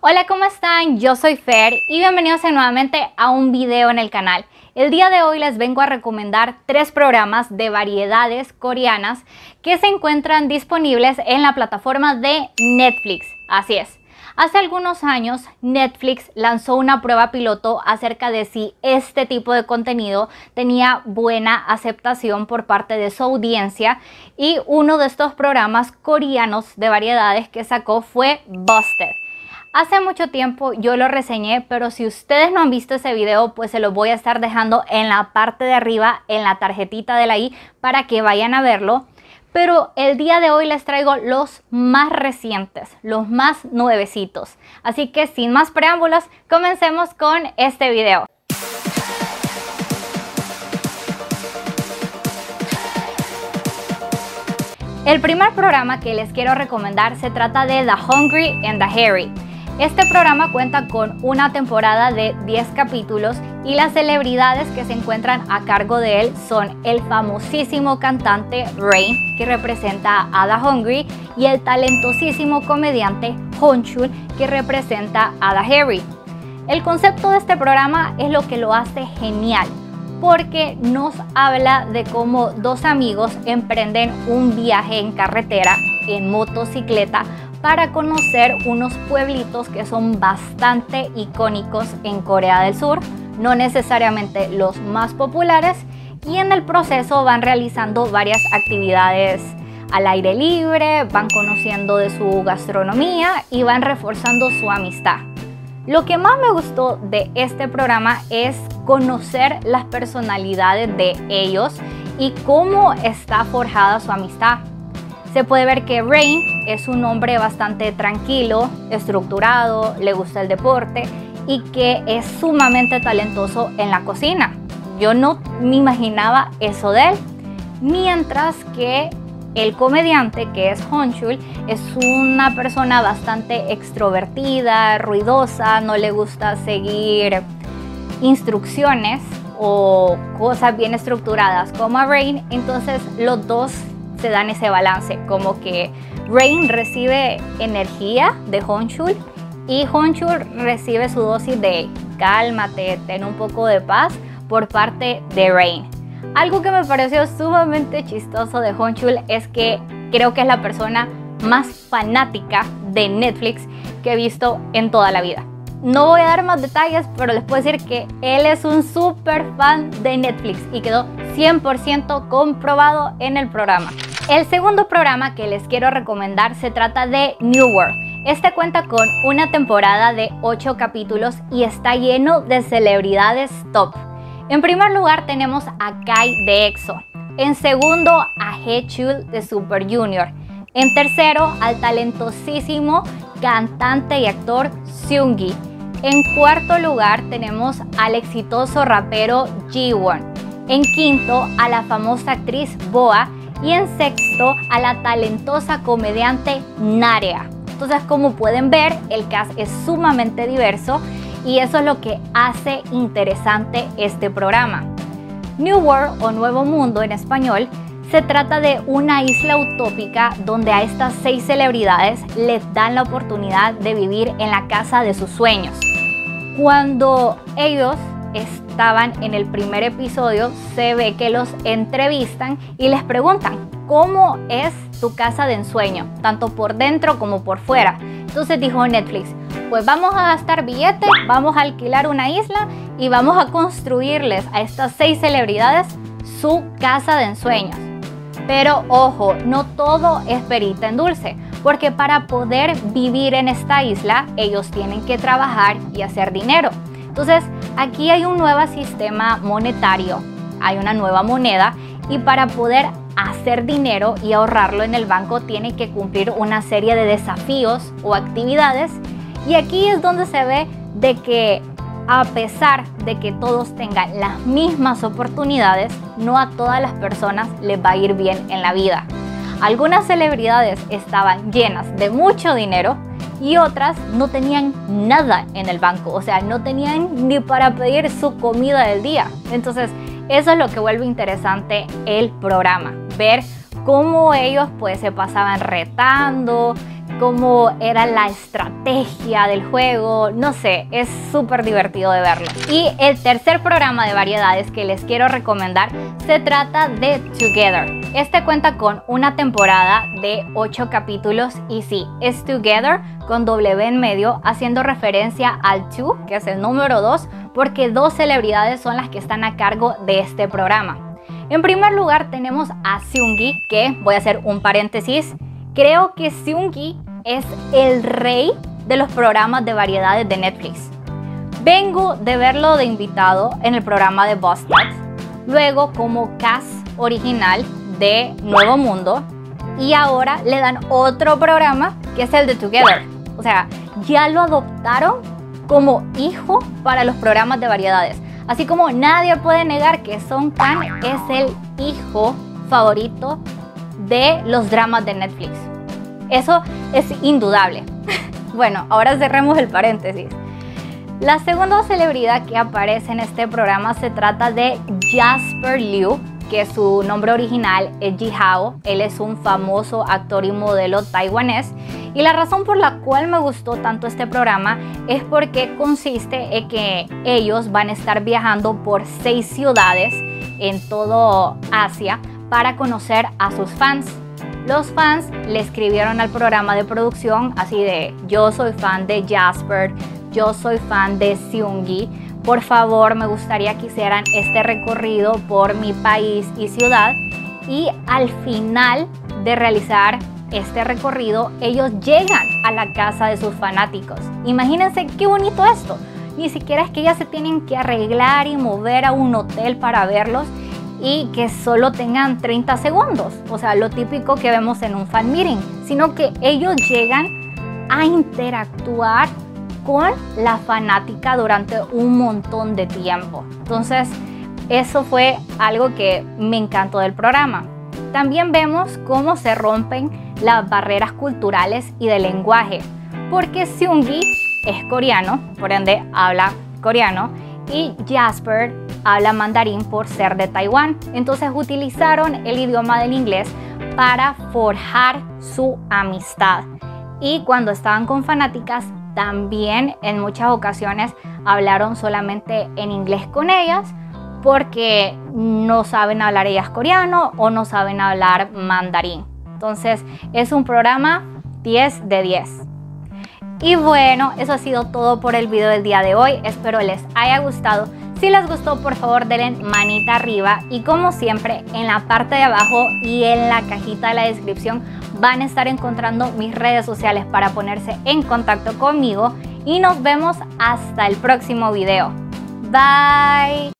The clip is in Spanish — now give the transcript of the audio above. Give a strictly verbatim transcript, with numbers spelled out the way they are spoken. Hola, ¿cómo están? Yo soy Fer y bienvenidos nuevamente a un video en el canal. El día de hoy les vengo a recomendar tres programas de variedades coreanas que se encuentran disponibles en la plataforma de Netflix. Así es. Hace algunos años Netflix lanzó una prueba piloto acerca de si este tipo de contenido tenía buena aceptación por parte de su audiencia, y uno de estos programas coreanos de variedades que sacó fue Busted. Hace mucho tiempo yo lo reseñé, pero si ustedes no han visto ese video, pues se lo voy a estar dejando en la parte de arriba, en la tarjetita de la i, para que vayan a verlo. Pero el día de hoy les traigo los más recientes, los más nuevecitos. Así que sin más preámbulos, comencemos con este video. El primer programa que les quiero recomendar se trata de The Hungry and the Hairy. Este programa cuenta con una temporada de diez capítulos y las celebridades que se encuentran a cargo de él son el famosísimo cantante Rain, que representa a The Hungry, y el talentosísimo comediante He Chul, que representa a The Hairy. El concepto de este programa es lo que lo hace genial, porque nos habla de cómo dos amigos emprenden un viaje en carretera, en motocicleta, para conocer unos pueblitos que son bastante icónicos en Corea del Sur, no necesariamente los más populares, y en el proceso van realizando varias actividades al aire libre, van conociendo de su gastronomía y van reforzando su amistad. Lo que más me gustó de este programa es conocer las personalidades de ellos y cómo está forjada su amistad. Se puede ver que Rain es un hombre bastante tranquilo, estructurado, le gusta el deporte y que es sumamente talentoso en la cocina. Yo no me imaginaba eso de él. Mientras que el comediante, que es He Chul, es una persona bastante extrovertida, ruidosa, no le gusta seguir instrucciones o cosas bien estructuradas como a Rain. Entonces los dos se dan ese balance, como que Rain recibe energía de He Chul y He Chul recibe su dosis de cálmate, ten un poco de paz por parte de Rain. Algo que me pareció sumamente chistoso de He Chul es que creo que es la persona más fanática de Netflix que he visto en toda la vida. No voy a dar más detalles, pero les puedo decir que él es un súper fan de Netflix y quedó cien por ciento comprobado en el programa. El segundo programa que les quiero recomendar se trata de New World. Este cuenta con una temporada de ocho capítulos y está lleno de celebridades top. En primer lugar tenemos a Kai de EXO. En segundo, a He Chul de Super Junior. En tercero, al talentosísimo cantante y actor Seung Gi. En cuarto lugar tenemos al exitoso rapero G-Won. En quinto, a la famosa actriz Boa, y en sexto, a la talentosa comediante Narea. Entonces, como pueden ver, el cast es sumamente diverso y eso es lo que hace interesante este programa. New World, o Nuevo Mundo en español, se trata de una isla utópica donde a estas seis celebridades les dan la oportunidad de vivir en la casa de sus sueños. Cuando ellos estaban en el primer episodio, se ve que los entrevistan y les preguntan cómo es tu casa de ensueño, tanto por dentro como por fuera. Entonces dijo Netflix, pues vamos a gastar billetes, vamos a alquilar una isla y vamos a construirles a estas seis celebridades su casa de ensueños. Pero ojo, no todo es perita en dulce, porque para poder vivir en esta isla ellos tienen que trabajar y hacer dinero. Entonces aquí hay un nuevo sistema monetario, hay una nueva moneda, y para poder hacer dinero y ahorrarlo en el banco tienen que cumplir una serie de desafíos o actividades, y aquí es donde se ve de que a pesar de que todos tengan las mismas oportunidades, no a todas las personas les va a ir bien en la vida. Algunas celebridades estaban llenas de mucho dinero y otras no tenían nada en el banco, o sea, no tenían ni para pedir su comida del día. Entonces, eso es lo que vuelve interesante el programa, ver cómo ellos pues se pasaban retando, cómo era la estrategia del juego, no sé, es súper divertido de verlo. Y el tercer programa de variedades que les quiero recomendar se trata de Twogether. Este cuenta con una temporada de ocho capítulos y sí, es Twogether con doble ve en medio, haciendo referencia al two, que es el número dos, porque dos celebridades son las que están a cargo de este programa. En primer lugar tenemos a Seung Gi, que voy a hacer un paréntesis. Creo que Seung Gi es el rey de los programas de variedades de Netflix. Vengo de verlo de invitado en el programa de Boss Dads, luego como cast original de Nuevo Mundo, y ahora le dan otro programa que es el de Twogether. O sea, ya lo adoptaron como hijo para los programas de variedades. Así como nadie puede negar que Song Kang es el hijo favorito de los dramas de Netflix. Eso es indudable. Bueno, ahora cerremos el paréntesis. La segunda celebridad que aparece en este programa se trata de Jasper Liu, que su nombre original es Jihao. Él es un famoso actor y modelo taiwanés. Y la razón por la cual me gustó tanto este programa es porque consiste en que ellos van a estar viajando por seis ciudades en todo Asia para conocer a sus fans. Los fans le escribieron al programa de producción así de: yo soy fan de Jasper, yo soy fan de Seung Gi, por favor me gustaría que hicieran este recorrido por mi país y ciudad. Y al final de realizar este recorrido, ellos llegan a la casa de sus fanáticos. Imagínense qué bonito esto. Ni siquiera es que ya se tienen que arreglar y mover a un hotel para verlos y que solo tengan treinta segundos, o sea, lo típico que vemos en un fan meeting, sino que ellos llegan a interactuar con la fanática durante un montón de tiempo. Entonces, eso fue algo que me encantó del programa. También vemos cómo se rompen las barreras culturales y de lenguaje, porque Seung Gi es coreano, por ende habla coreano, y Jasper habla mandarín por ser de Taiwán. Entonces utilizaron el idioma del inglés para forjar su amistad. Y cuando estaban con fanáticas, también en muchas ocasiones hablaron solamente en inglés con ellas, porque no saben hablar ellas coreano o no saben hablar mandarín. Entonces es un programa diez de diez. Y bueno, eso ha sido todo por el video del día de hoy. Espero les haya gustado. Si les gustó, por favor denle manita arriba, y como siempre en la parte de abajo y en la cajita de la descripción van a estar encontrando mis redes sociales para ponerse en contacto conmigo, y nos vemos hasta el próximo video. Bye.